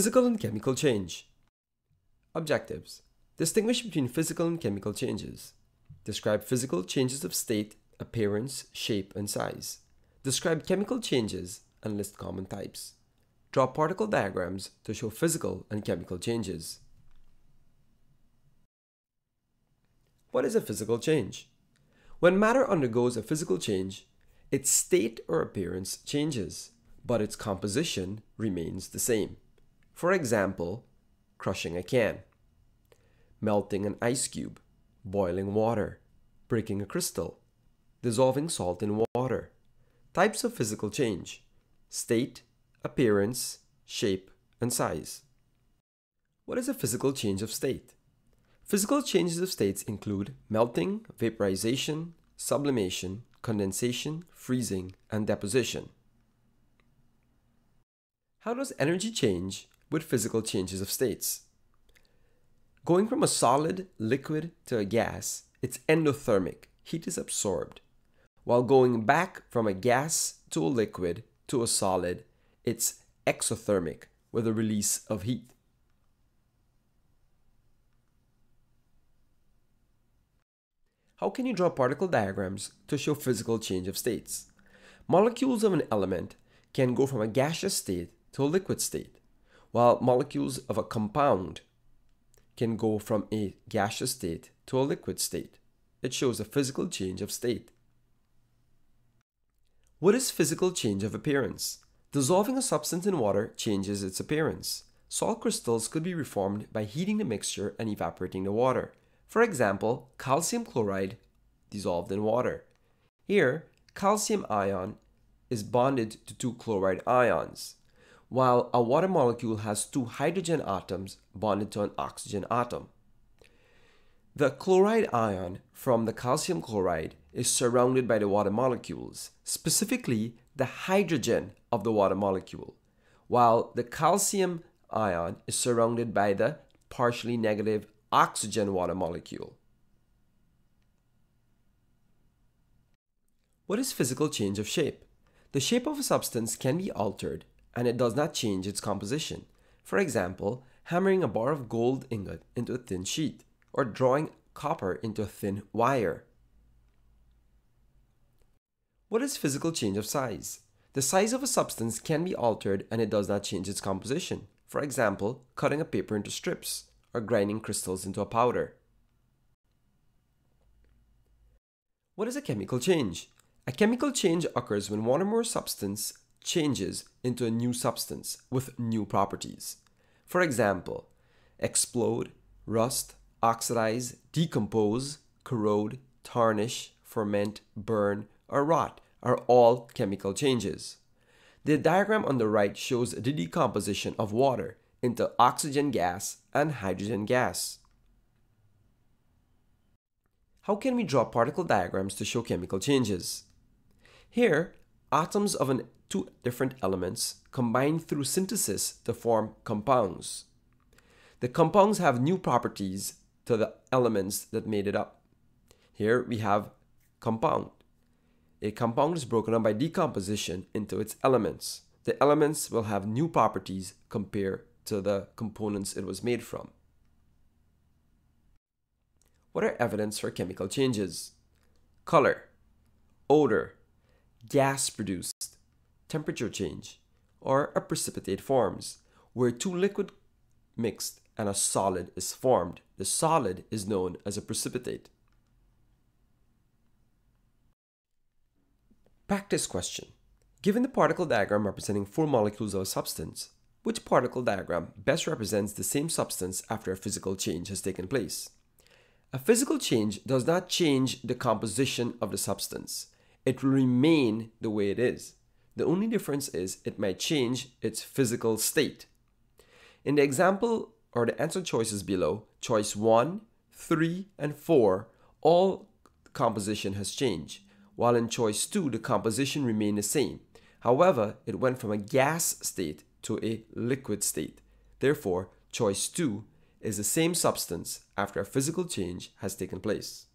Physical and chemical change. Objectives: distinguish between physical and chemical changes. Describe physical changes of state, appearance, shape, and size. Describe chemical changes and list common types. Draw particle diagrams to show physical and chemical changes. What is a physical change? When matter undergoes a physical change, its state or appearance changes, but its composition remains the same. For example, crushing a can, melting an ice cube, boiling water, breaking a crystal, dissolving salt in water. Types of physical change: state, appearance, shape, and size. What is a physical change of state? Physical changes of states include melting, vaporization, sublimation, condensation, freezing, and deposition. How does energy change with physical changes of states? Going from a solid, liquid, to a gas, it's endothermic. Heat is absorbed. While going back from a gas to a liquid to a solid, it's exothermic, with a release of heat. How can you draw particle diagrams to show physical change of states? Molecules of an element can go from a gaseous state to a liquid state, while molecules of a compound can go from a gaseous state to a liquid state. It shows a physical change of state. What is physical change of appearance? Dissolving a substance in water changes its appearance. Salt crystals could be reformed by heating the mixture and evaporating the water. For example, calcium chloride dissolved in water. Here, calcium ion is bonded to two chloride ions, while a water molecule has two hydrogen atoms bonded to an oxygen atom. The chloride ion from the calcium chloride is surrounded by the water molecules, specifically the hydrogen of the water molecule, while the calcium ion is surrounded by the partially negative oxygen water molecule. What is physical change of shape? The shape of a substance can be altered and it does not change its composition. For example, hammering a bar of gold ingot into a thin sheet or drawing copper into a thin wire. What is physical change of size? The size of a substance can be altered and it does not change its composition. For example, cutting a paper into strips or grinding crystals into a powder. What is a chemical change? A chemical change occurs when one or more substance changes into a new substance with new properties. For example, explode, rust, oxidize, decompose, corrode, tarnish, ferment, burn, or rot are all chemical changes. The diagram on the right shows the decomposition of water into oxygen gas and hydrogen gas. How can we draw particle diagrams to show chemical changes? Here, atoms of two different elements combine through synthesis to form compounds. The compounds have new properties to the elements that made it up. Here we have compound. A compound is broken down by decomposition into its elements. The elements will have new properties compared to the components it was made from. What are evidence for chemical changes? Color, odor, gas produced, temperature change, or a precipitate forms, where two liquid mixed and a solid is formed. The solid is known as a precipitate. Practice question. Given the particle diagram representing four molecules of a substance, which particle diagram best represents the same substance after a physical change has taken place? A physical change does not change the composition of the substance. It will remain the way it is. The only difference is it might change its physical state. In the example or the answer choices below, choice 1, 3, and 4, all composition has changed, while in choice 2, the composition remained the same. However, it went from a gas state to a liquid state. Therefore, choice 2 is the same substance after a physical change has taken place.